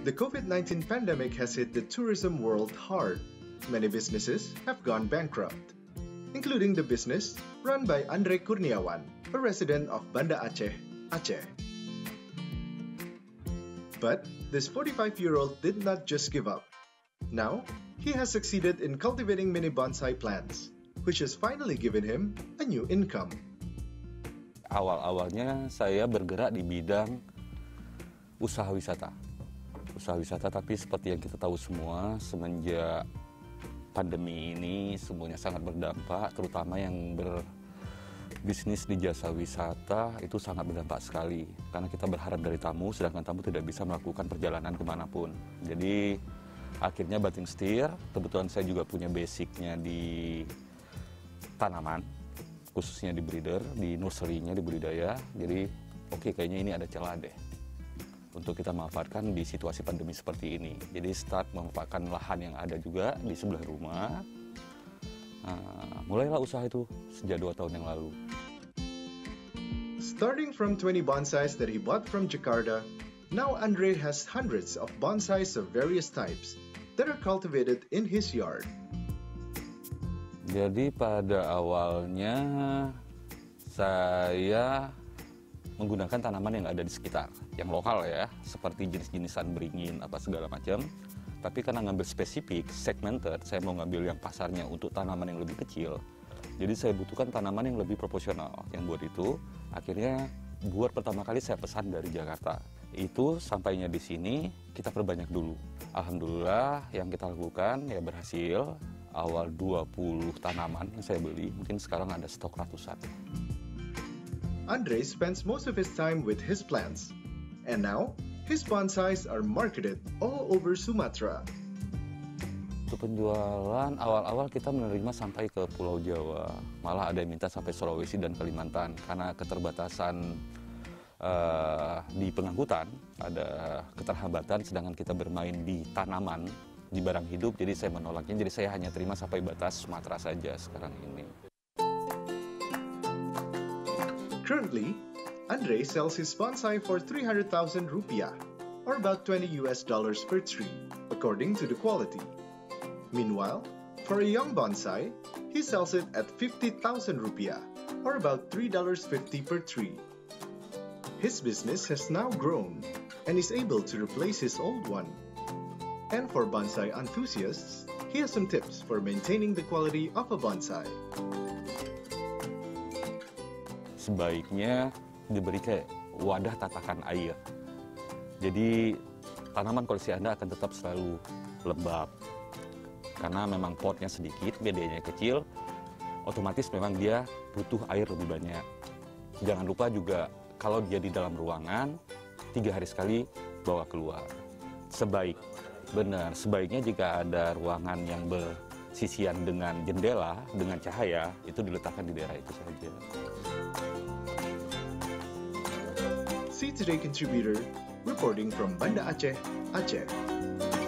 The COVID-19 pandemic has hit the tourism world hard. Many businesses have gone bankrupt, including the business run by Andre Kurniawan, a resident of Banda Aceh, Aceh. But this 45-year-old did not just give up. Now, he has succeeded in cultivating mini bonsai plants, which has finally given him a new income. Awal-awalnya saya bergerak di bidang usaha wisata. Usaha wisata, tapi seperti yang kita tahu semua, semenjak pandemi ini semuanya sangat berdampak, terutama yang berbisnis di jasa wisata itu sangat berdampak sekali. Karena kita berharap dari tamu, sedangkan tamu tidak bisa melakukan perjalanan kemanapun. Jadi akhirnya banting setir, kebetulan saya juga punya basicnya di tanaman, khususnya di breeder, di nursery-nya, di budidaya. Jadi oke, kayaknya ini ada celah deh untuk kita manfaatkan di situasi pandemi seperti ini. Jadi start memanfaatkan lahan yang ada juga di sebelah rumah. Mulailah usaha itu sejak 2 tahun yang lalu. Starting from 20 bonsais that he bought from Jakarta, now Andre has hundreds of bonsais of various types that are cultivated in his yard. Jadi pada awalnya saya menggunakan tanaman yang ada di sekitar, yang lokal ya, seperti jenis-jenisan beringin apa segala macam. Tapi karena ngambil spesifik, segmented, saya mau ngambil yang pasarnya untuk tanaman yang lebih kecil. Jadi saya butuhkan tanaman yang lebih proporsional. Yang buat itu akhirnya buat pertama kali saya pesan dari Jakarta. Itu sampainya di sini kita perbanyak dulu. Alhamdulillah yang kita lakukan ya berhasil. Awal 20 tanaman yang saya beli, mungkin sekarang ada stok ratusan. Andre spends most of his time with his plants, and now his bonsais are marketed all over Sumatra. Untuk penjualan awal-awal kita menerima sampai ke Pulau Jawa, malah ada yang minta sampai Sulawesi dan Kalimantan karena keterbatasan di pengangkutan, ada keterhambatan, sedangkan kita bermain di tanaman, di barang hidup, jadi saya menolaknya. Jadi saya hanya terima sampai batas Sumatera saja sekarang ini. Currently, Andre sells his bonsai for 300,000 rupiah, or about $20 per tree, according to the quality. Meanwhile, for a young bonsai, he sells it at 50,000 rupiah, or about $3.50 per tree. His business has now grown, and is able to replace his old one. And for bonsai enthusiasts, he has some tips for maintaining the quality of a bonsai. Sebaiknya diberi kayak wadah tatakan air. Jadi tanaman koleksi Anda akan tetap selalu lembab. Karena memang potnya sedikit, medianya kecil, otomatis memang dia butuh air lebih banyak. Jangan lupa juga kalau dia di dalam ruangan, 3 hari sekali bawa keluar. Sebaiknya jika ada ruangan yang bersisian dengan jendela, dengan cahaya, itu diletakkan di daerah itu saja. SEA Today contributor reporting from Banda Aceh, Aceh.